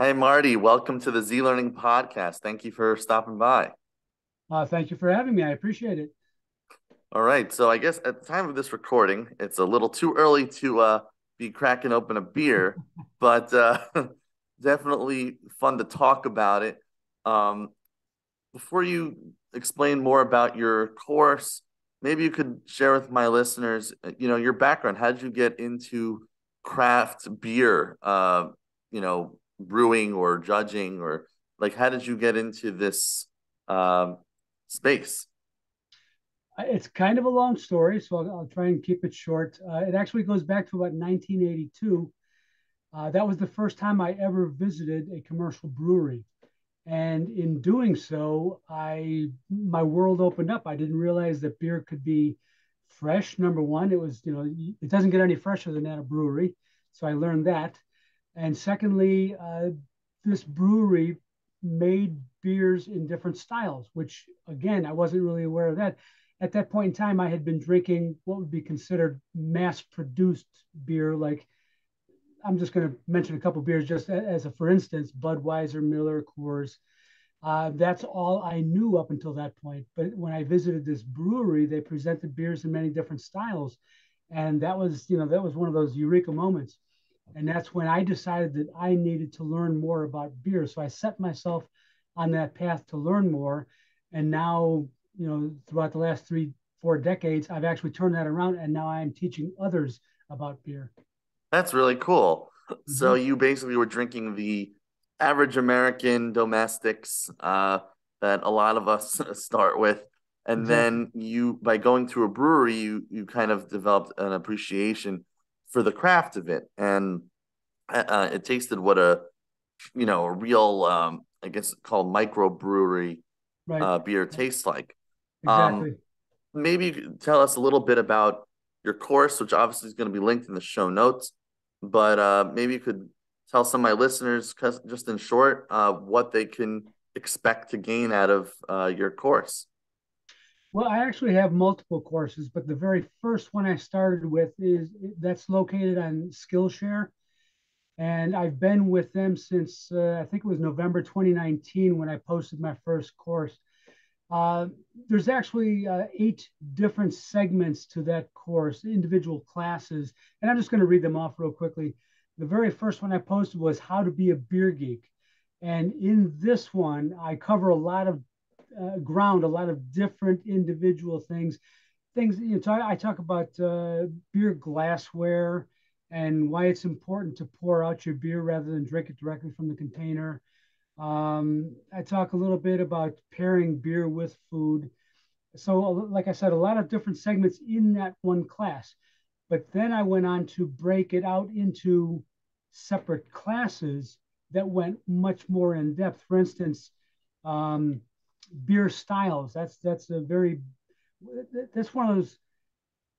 Hey, Marty, welcome to the Z-Learning Podcast. Thank you for stopping by. Thank you for having me. I appreciate it. All right. So I guess at the time of this recording, it's a little too early to be cracking open a beer, but definitely fun to talk about it. Before you explain more about your course, maybe you could share with my listeners, your background. How did you get into craft beer, brewing or judging, or like, how did you get into this space? It's kind of a long story, so I'll try and keep it short. It actually goes back to about 1982. That was the first time I ever visited a commercial brewery. And in doing so, my world opened up. I didn't realize that beer could be fresh. Number one, it was, it doesn't get any fresher than at a brewery. So I learned that. And secondly, this brewery made beers in different styles, which, again, I wasn't really aware of that. At that point in time, I had been drinking what would be considered mass-produced beer. Like, I'm just going to mention a couple beers just as a for instance, Budweiser, Miller, Coors. That's all I knew up until that point. But when I visited this brewery, they presented beers in many different styles. And that was one of those eureka moments. And that's when I decided that I needed to learn more about beer. So I set myself on that path to learn more. And now, throughout the last 3-4 decades, I've actually turned that around. And now I'm teaching others about beer. That's really cool. Mm-hmm. So you basically were drinking the average American domestics that a lot of us start with. And mm-hmm. then you, by going to a brewery, you kind of developed an appreciation for the craft of it, and it tasted what a real I guess called microbrewery right. Beer tastes like. Exactly. Maybe you could tell us a little bit about your course, which obviously is going to be linked in the show notes. But maybe you could tell some of my listeners, just in short, what they can expect to gain out of your course. Well, I actually have multiple courses, but the very first one I started with that's located on Skillshare. And I've been with them since, I think it was November 2019 when I posted my first course. There's actually 8 different segments to that course, individual classes. And I'm just going to read them off real quickly. The very first one I posted was How to Be a Beer Geek. And in this one, I cover a lot of ground, a lot of different individual things. I talk about beer glassware and why it's important to pour out your beer rather than drink it directly from the container. I talk a little bit about pairing beer with food. So like I said, a lot of different segments in that one class. But then I went on to break it out into separate classes that went much more in depth. For instance, beer styles. That's one of those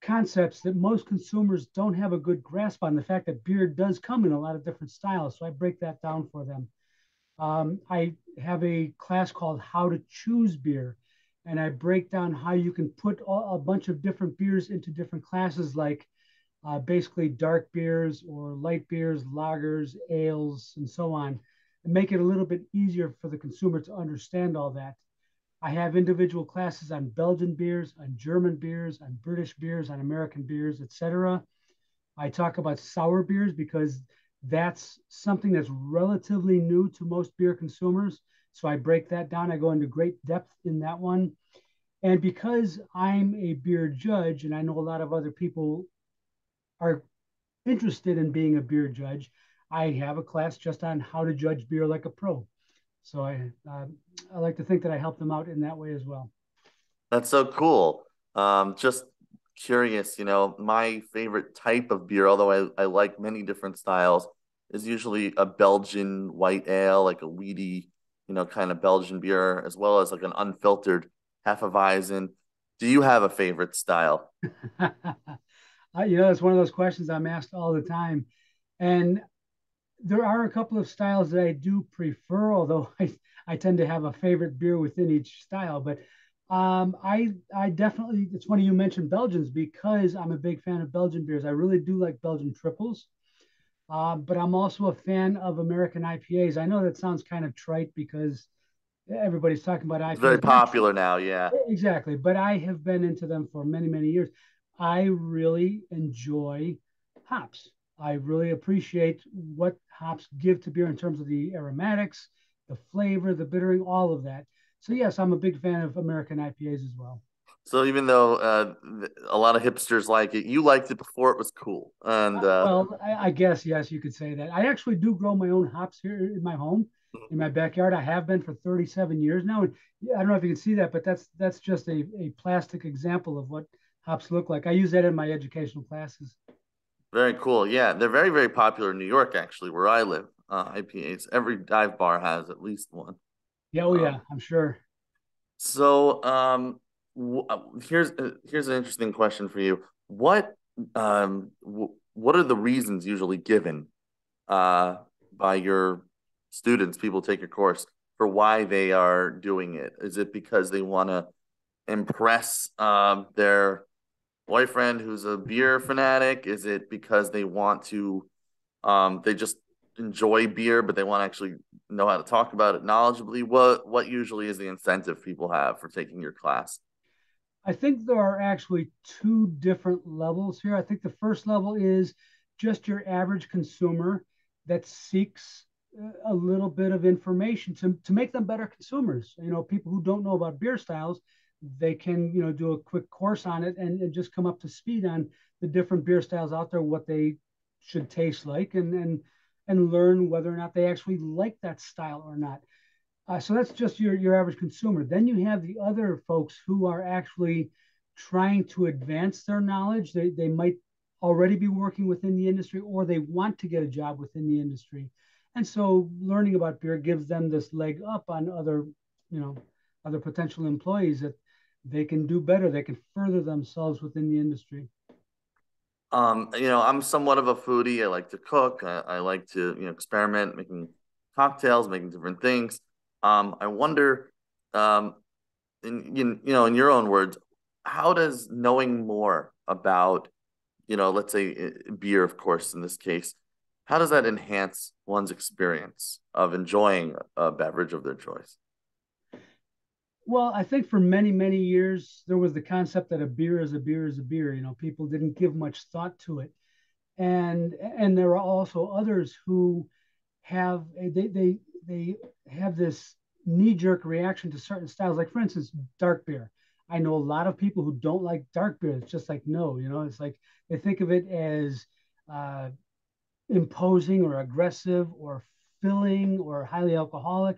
concepts that most consumers don't have a good grasp on, the fact that beer does come in a lot of different styles. So I break that down for them. I have a class called How to Choose Beer, and I break down how you can put a bunch of different beers into different classes, like basically dark beers or light beers, lagers, ales, and so on, and make it a little bit easier for the consumer to understand all that. I have individual classes on Belgian beers, on German beers, on British beers, on American beers, etc. I talk about sour beers because that's something that's relatively new to most beer consumers. So I break that down. I go into great depth in that one. And because I'm a beer judge, and I know a lot of other people are interested in being a beer judge, I have a class just on how to judge beer like a pro. So I like to think that I help them out in that way as well. That's so cool. Just curious, my favorite type of beer, although I like many different styles, is usually a Belgian white ale, like a wheaty, kind of Belgian beer, as well as like an unfiltered Hefeweizen. Do you have a favorite style? That's one of those questions I'm asked all the time. And there are a couple of styles that I do prefer, although I tend to have a favorite beer within each style. But I definitely, it's funny you mentioned Belgians because I'm a big fan of Belgian beers. I really do like Belgian triples. But I'm also a fan of American IPAs. I know that sounds kind of trite because everybody's talking about IPAs. It's very popular now, yeah. Exactly. But I have been into them for many, many years. I really enjoy hops. I really appreciate what hops give to beer in terms of the aromatics, the flavor, the bittering, all of that. So yes, I'm a big fan of American IPAs as well. So even though a lot of hipsters like it, you liked it before it was cool. And well, I guess, yes, you could say that. I actually do grow my own hops here in my home, in my backyard. I have been for 37 years now. And I don't know if you can see that, but that's just a plastic example of what hops look like. I use that in my educational classes. Very cool. Yeah, they're very, very popular in New York, actually, where I live, IPAs. Every dive bar has at least one. Yeah, oh, yeah, I'm sure. So, here's an interesting question for you. What are the reasons usually given by your students, people take your course, for why they are doing it? Is it because they want to impress their boyfriend who's a beer fanatic? Is it because they want to they just enjoy beer, but they want to actually know how to talk about it knowledgeably? What usually is the incentive people have for taking your class? I think there are actually two different levels here. I think the first level is just your average consumer that seeks a little bit of information to make them better consumers. You know, people who don't know about beer styles, they can, you know, do a quick course on it and just come up to speed on the different beer styles out there, what they should taste like, and learn whether or not they actually like that style or not. So that's just your average consumer. Then you have the other folks who are actually trying to advance their knowledge. They might already be working within the industry, or they want to get a job within the industry. And so learning about beer gives them this leg up on other potential employees, that they can do better. They can further themselves within the industry. I'm somewhat of a foodie. I like to cook. I like to, experiment, making cocktails, making different things. I wonder, in your own words, how does knowing more about, let's say beer, of course, in this case, how does that enhance one's experience of enjoying a beverage of their choice? Well, I think for many, many years, there was the concept that a beer is a beer is a beer. People didn't give much thought to it. And there are also others who have, they have this knee-jerk reaction to certain styles. Like, for instance, dark beer. I know a lot of people who don't like dark beer. It's just like, no, it's like they think of it as imposing or aggressive or filling or highly alcoholic.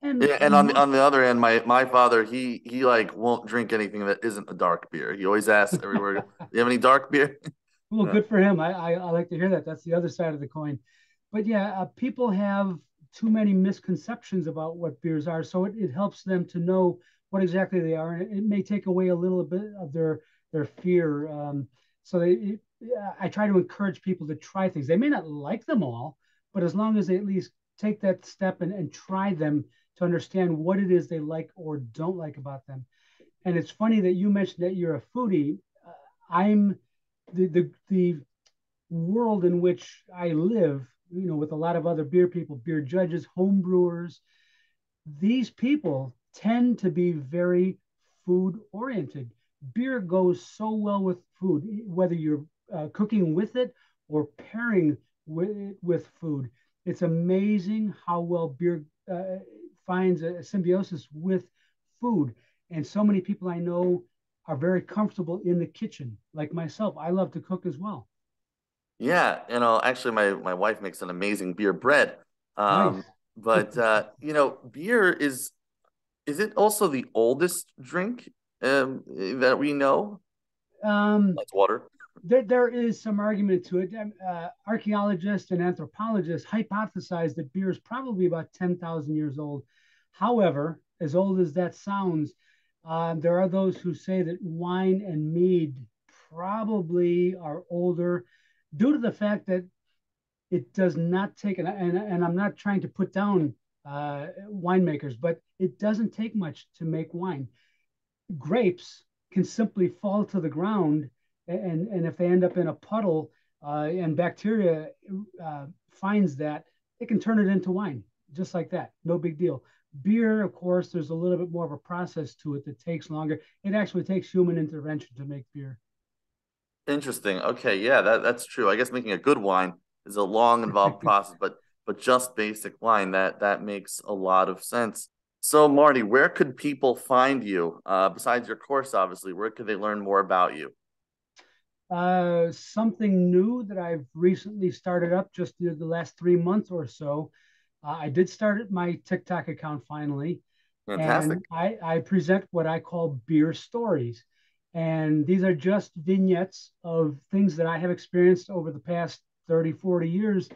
And on the other hand, my father, he like won't drink anything that isn't a dark beer. He always asks everywhere, do you have any dark beer? Well, good for him. I like to hear that. That's the other side of the coin. But yeah, people have too many misconceptions about what beers are. So it helps them to know what exactly they are. And it may take away a little bit of their fear. I try to encourage people to try things. They may not like them all, but as long as they at least take that step and try them, to understand what it is they like or don't like about them. And it's funny that you mentioned that you're a foodie. I'm the world in which I live, with a lot of other beer people, beer judges, home brewers. These people tend to be very food oriented. Beer goes so well with food, whether you're cooking with it or pairing with food. It's amazing how well beer finds a symbiosis with food. And so many people I know are very comfortable in the kitchen. Like myself, I love to cook as well. Yeah, actually my wife makes an amazing beer bread. Nice. But beer is it also the oldest drink that we know? That's water. There is some argument to it. Archaeologists and anthropologists hypothesize that beer is probably about 10,000 years old. However, as old as that sounds, there are those who say that wine and mead probably are older, due to the fact that it does not take, and I'm not trying to put down winemakers, but it doesn't take much to make wine. Grapes can simply fall to the ground, and if they end up in a puddle and bacteria finds that, they can turn it into wine just like that. No big deal. Beer, of course, there's a little bit more of a process to it that takes longer. It actually takes human intervention to make beer. Interesting. Okay, yeah, that's true. I guess making a good wine is a long, involved process, but just basic wine, that makes a lot of sense. So, Marty, where could people find you? Besides your course, obviously, where could they learn more about you? Something new that I've recently started up just in the last 3 months or so. I did start my TikTok account finally. Fantastic. And I present what I call beer stories. And these are just vignettes of things that I have experienced over the past 30, 40 years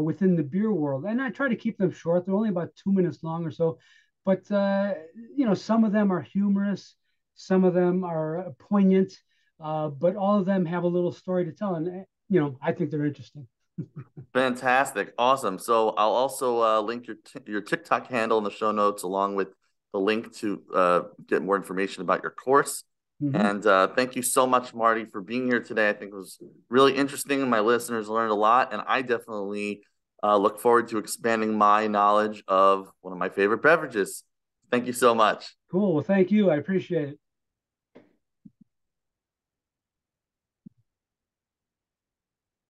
within the beer world. And I try to keep them short. They're only about 2 minutes long or so. But, you know, some of them are humorous. Some of them are poignant. But all of them have a little story to tell. And, you know, I think they're interesting. Fantastic. Awesome. So I'll also link your TikTok handle in the show notes, along with the link to get more information about your course. Mm-hmm. And thank you so much, Marty, for being here today. I think it was really interesting. My listeners learned a lot, and I definitely look forward to expanding my knowledge of one of my favorite beverages. Thank you so much. Cool. Well, thank you. I appreciate it.